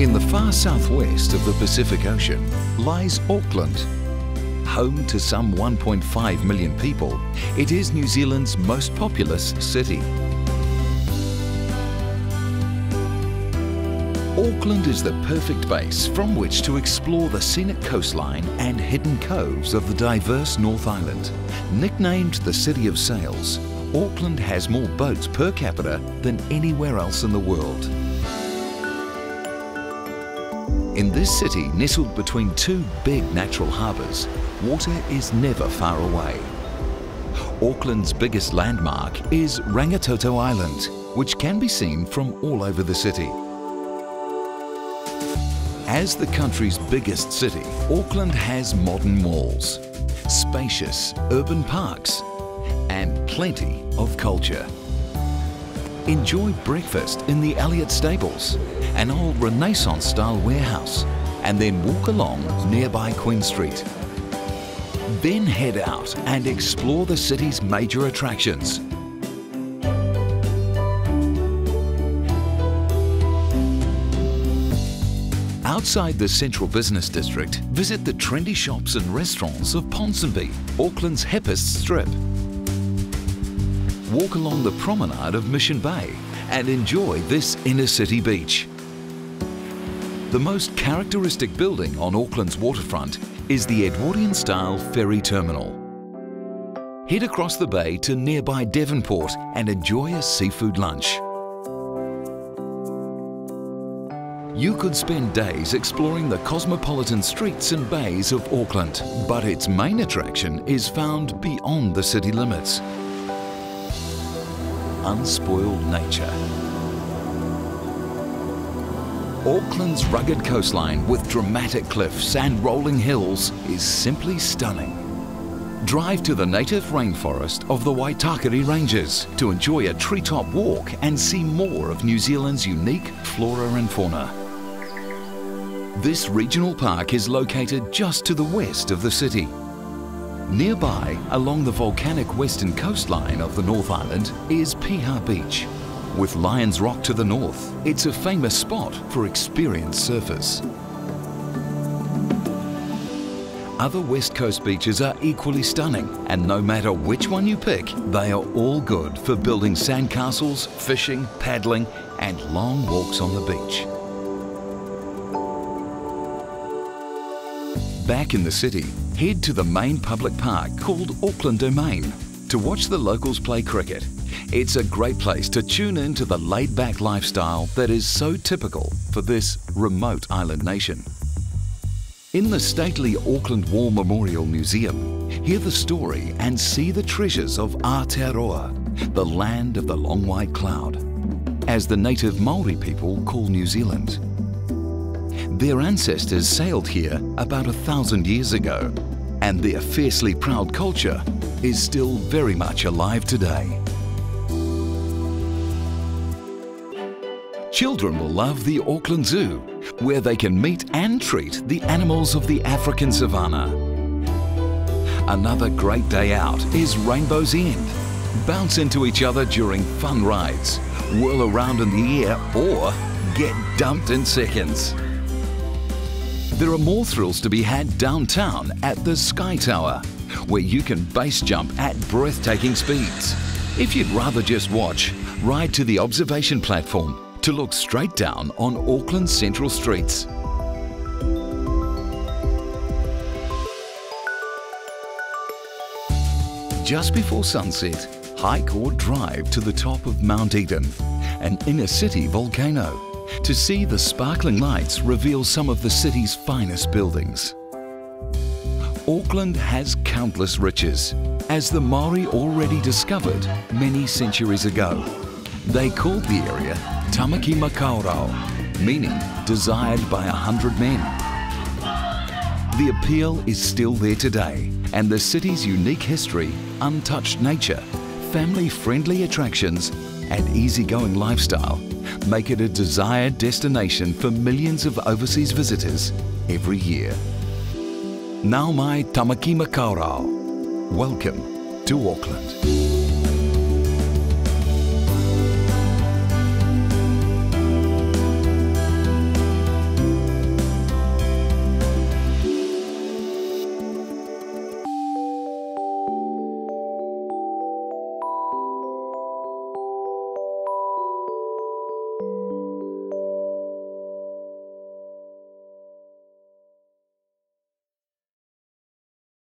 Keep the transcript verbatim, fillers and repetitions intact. In the far southwest of the Pacific Ocean lies Auckland. Home to some one point five million people, it is New Zealand's most populous city. Auckland is the perfect base from which to explore the scenic coastline and hidden coves of the diverse North Island. Nicknamed the City of Sails, Auckland has more boats per capita than anywhere else in the world. In this city, nestled between two big natural harbours, water is never far away. Auckland's biggest landmark is Rangitoto Island, which can be seen from all over the city. As the country's biggest city, Auckland has modern malls, spacious urban parks, and plenty of culture. Enjoy breakfast in the Elliott Stables, an old Renaissance-style warehouse, and then walk along nearby Queen Street. Then head out and explore the city's major attractions. Outside the central business district, visit the trendy shops and restaurants of Ponsonby, Auckland's hippest strip. Walk along the promenade of Mission Bay and enjoy this inner city beach. The most characteristic building on Auckland's waterfront is the Edwardian-style ferry terminal. Head across the bay to nearby Devonport and enjoy a seafood lunch. You could spend days exploring the cosmopolitan streets and bays of Auckland, but its main attraction is found beyond the city limits. Unspoiled nature. Auckland's rugged coastline with dramatic cliffs and rolling hills is simply stunning. Drive to the native rainforest of the Waitakere Ranges to enjoy a treetop walk and see more of New Zealand's unique flora and fauna. This regional park is located just to the west of the city. Nearby, along the volcanic western coastline of the North Island, is Piha Beach. With Lion's Rock to the north, it's a famous spot for experienced surfers. Other West Coast beaches are equally stunning, and no matter which one you pick, they are all good for building sandcastles, fishing, paddling, and long walks on the beach. Back in the city, head to the main public park called Auckland Domain to watch the locals play cricket. It's a great place to tune in to the laid-back lifestyle that is so typical for this remote island nation. In the stately Auckland War Memorial Museum, hear the story and see the treasures of Aotearoa, the land of the long white cloud, as the native Māori people call New Zealand. Their ancestors sailed here about a thousand years ago, and their fiercely proud culture is still very much alive today. Children will love the Auckland Zoo, where they can meet and treat the animals of the African savannah. Another great day out is Rainbow's End. Bounce into each other during fun rides, whirl around in the air, or get dumped in seconds. There are more thrills to be had downtown at the Sky Tower, where you can base jump at breathtaking speeds. If you'd rather just watch, ride to the observation platform to look straight down on Auckland's central streets. Just before sunset, hike or drive to the top of Mount Eden, an inner city volcano, to see the sparkling lights reveal some of the city's finest buildings. Auckland has countless riches, as the Māori already discovered many centuries ago. They called the area Tāmaki Makaurau, meaning desired by a hundred men. The appeal is still there today, and the city's unique history, untouched nature, family-friendly attractions, and easygoing lifestyle make it a desired destination for millions of overseas visitors every year. Nau mai Tāmaki Makaurau. Welcome to Auckland.